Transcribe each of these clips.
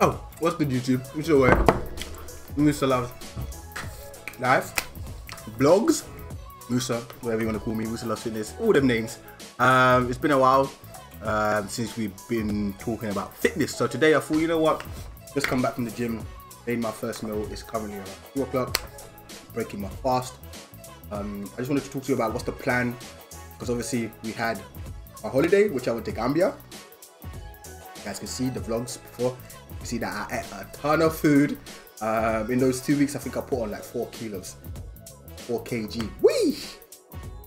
Oh, what's good YouTube? It's your way. Musa loves life, blogs, Musa, whatever you want to call me, Musa loves fitness, all them names. It's been a while since we've been talking about fitness. So today I thought, you know what? Just come back from the gym, made my first meal. It's currently around 2 o'clock, breaking my fast. I just wanted to talk to you about what's the plan, because obviously we had a holiday, which I went to Gambia. You guys can see the vlogs before. You see that I ate a ton of food. In those 2 weeks, I think I put on like 4 kilos, 4 kg. Whee!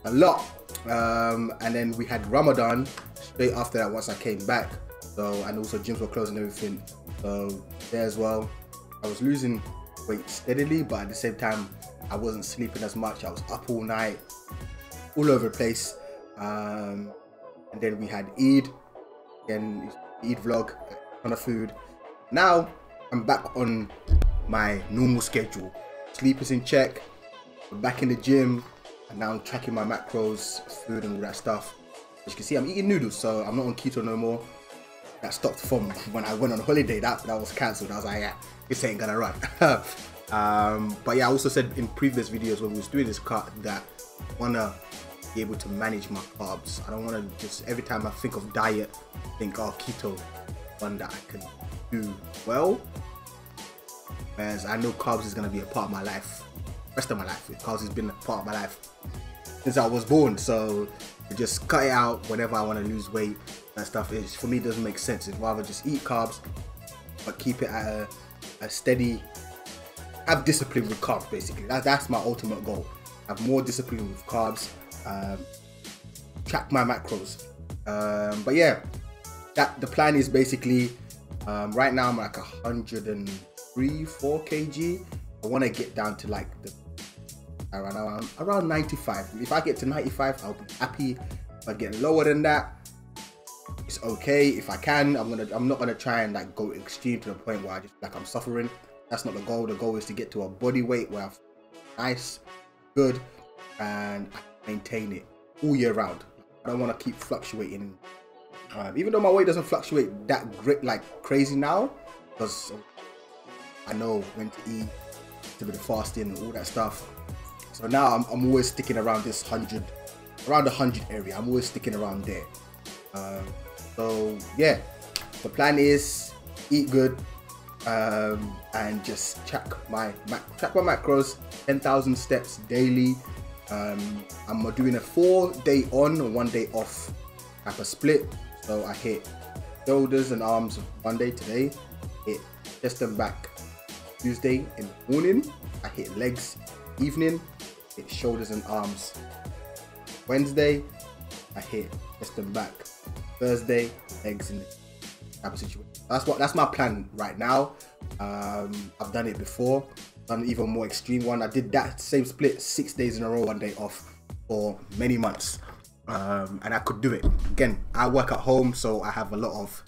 A lot. And then we had Ramadan straight after that once I came back. So, and also gyms were closed and everything. So there as well, I was losing weight steadily, but at the same time, I wasn't sleeping as much. I was up all night, all over the place. And then we had Eid, again, Eid vlog, a ton of food. Now I'm back on my normal schedule. Sleep is in check, I'm back in the gym, and now I'm tracking my macros, food and all that stuff. As you can see, I'm eating noodles, so I'm not on keto no more. That stopped from when I went on holiday, that was cancelled. I was like, yeah, this ain't gonna run. But yeah, I also said in previous videos when we was doing this cut that I wanna be able to manage my carbs. I don't wanna just, every time I think of diet, think, oh, keto, one that I can do well. Whereas I know carbs is gonna be a part of my life, rest of my life. Carbs has been a part of my life since I was born. So to just cut it out whenever I wanna lose weight, that stuff is, for me, doesn't make sense. It's rather just eat carbs, but keep it at a steady, have discipline with carbs basically. That's my ultimate goal. Have more discipline with carbs, track my macros. But yeah, that the plan is basically, right now I'm like 103, 4 kg. I want to get down to like the around 95. If I get to 95, I'll be happy. If I get lower than that, it's okay. If I can, I'm not gonna try and like go extreme to the point where I just like I'm suffering. That's not the goal. The goal is to get to a body weight where I'm nice, good, and I maintain it all year round. I don't want to keep fluctuating. Even though my weight doesn't fluctuate that great like crazy now, because I know when to eat, a bit of fasting and all that stuff. So now I'm always sticking around this 100, around the 100 area. I'm always sticking around there. So yeah, the plan is eat good, and just track my macros, 10,000 steps daily. I'm doing a 4 day on and 1 day off type of split. So I hit shoulders and arms one day today, hit chest and back Tuesday in the morning, I hit legs evening, hit shoulders and arms Wednesday, I hit chest and back Thursday, legs in the type of situation. That's my plan right now. I've done it before, done an even more extreme one. I did that same split 6 days in a row, 1 day off for many months. And I could do it. Again, I work at home, so I have a lot of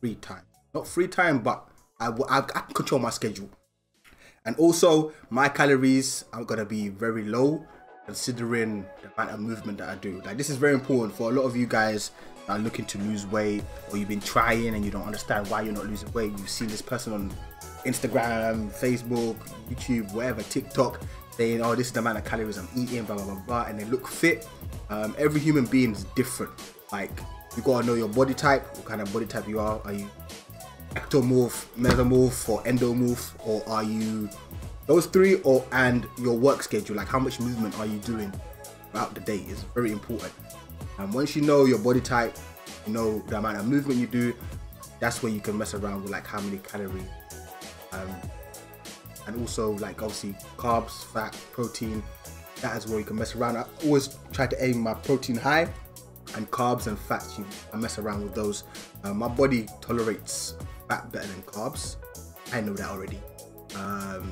free time. Not free time, but I control my schedule. And also, my calories are gonna be very low, considering the amount of movement that I do. Like, this is very important for a lot of you guys that are looking to lose weight, or you've been trying and you don't understand why you're not losing weight. You've seen this person on Instagram, Facebook, YouTube, wherever, TikTok, saying, oh, this is the amount of calories I'm eating, blah, blah, blah, blah, and they look fit. Every human being is different. Like, you gotta know your body type, what kind of body type you are. Are you ectomorph, mesomorph, or endomorph, or are you those three, or and your work schedule, like how much movement are you doing throughout the day is very important. And once you know your body type, you know the amount of movement you do, that's where you can mess around with like how many calories, and also like obviously carbs, fat, protein. That is where you can mess around. I always try to aim my protein high, and carbs and fats, I mess around with those. My body tolerates fat better than carbs. I know that already.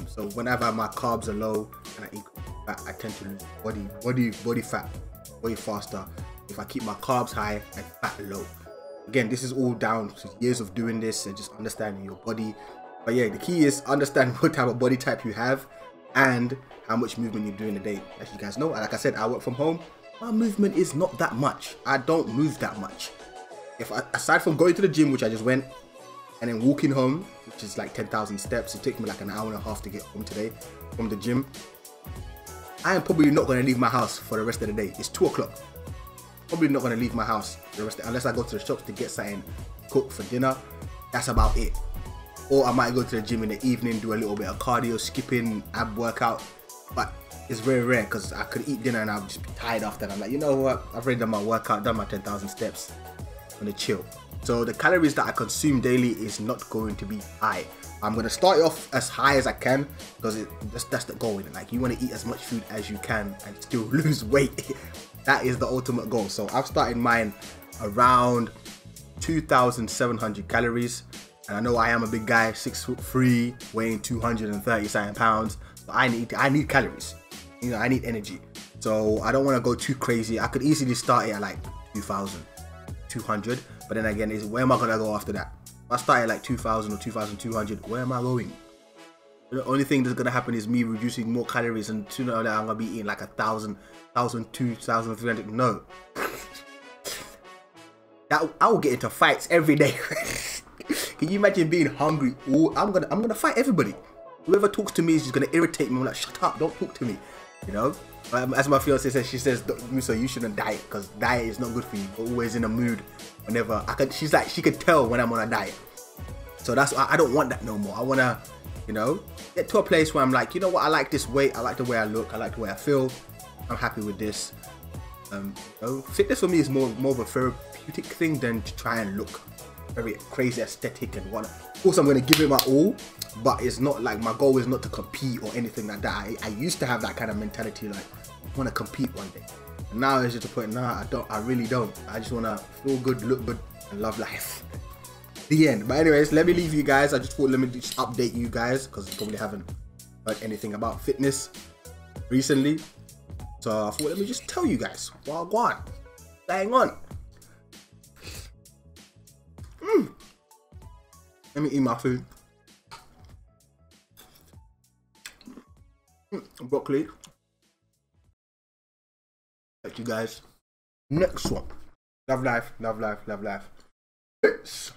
So whenever my carbs are low and I eat fat, I tend to lose body fat way faster if I keep my carbs high and fat low. Again, this is all down to years of doing this and just understanding your body. But yeah, the key is understand what type of body type you have and how much movement you do in a day. As you guys know, like I said, I work from home. my movement is not that much. I don't move that much. If I, aside from going to the gym, which I just went, and then walking home, which is like 10,000 steps, it took me like an hour and a half to get home today from the gym. I am probably not going to leave my house for the rest of the day. It's 2 o'clock. Probably not going to leave my house the rest of the day, unless I go to the shops to get something cooked for dinner. That's about it. Or I might go to the gym in the evening, do a little bit of cardio, skipping, ab workout. But it's very rare because I could eat dinner and I'll just be tired after. And I'm like, you know what? I've already done my workout, done my 10,000 steps. I'm going to chill. So the calories that I consume daily is not going to be high. I'm going to start off as high as I can because that's the goal. Like, you want to eat as much food as you can and still lose weight. That is the ultimate goal. So I've started mine around 2,700 calories. And I know I am a big guy, 6'3", weighing 237 pounds. But I need calories. You know, I need energy. So I don't want to go too crazy. I could easily start it at like 2,200. But then again, where am I going to go after that? If I start at like 2,000 or 2,200, where am I going? The only thing that's going to happen is me reducing more calories, and sooner or later I'm going to be eating like 1,000, 1,002, 1,300. No. I will get into fights every day. Can you imagine being hungry? Oh, I'm gonna fight everybody. Whoever talks to me is just gonna irritate me. I'm like, shut up, don't talk to me. You know, as my fiance says, she says, Musa, you shouldn't diet because diet is not good for you. You're always in a mood. Whenever I can, she's like, she could tell when I'm on a diet. So that's why I don't want that no more. I wanna, you know, get to a place where I'm like, you know what, I like this weight. I like the way I look. I like the way I feel. I'm happy with this. You know, fitness for me is more of a therapeutic thing than to try and look very crazy aesthetic and whatnot. Of course, I'm going to give it my all, but it's not like my goal is not to compete or anything like that. I used to have that kind of mentality, like, I want to compete one day. And now it's just a point, nah, I really don't. I just want to feel good, look good, and love life. The end. But anyways, let me leave you guys. I just thought, let me just update you guys, because you probably haven't heard anything about fitness recently. So I thought, let me just tell you guys, wagwan, hang on. Let me eat my food. Broccoli. Catch you guys next one. Love life, love life, love life. Peace.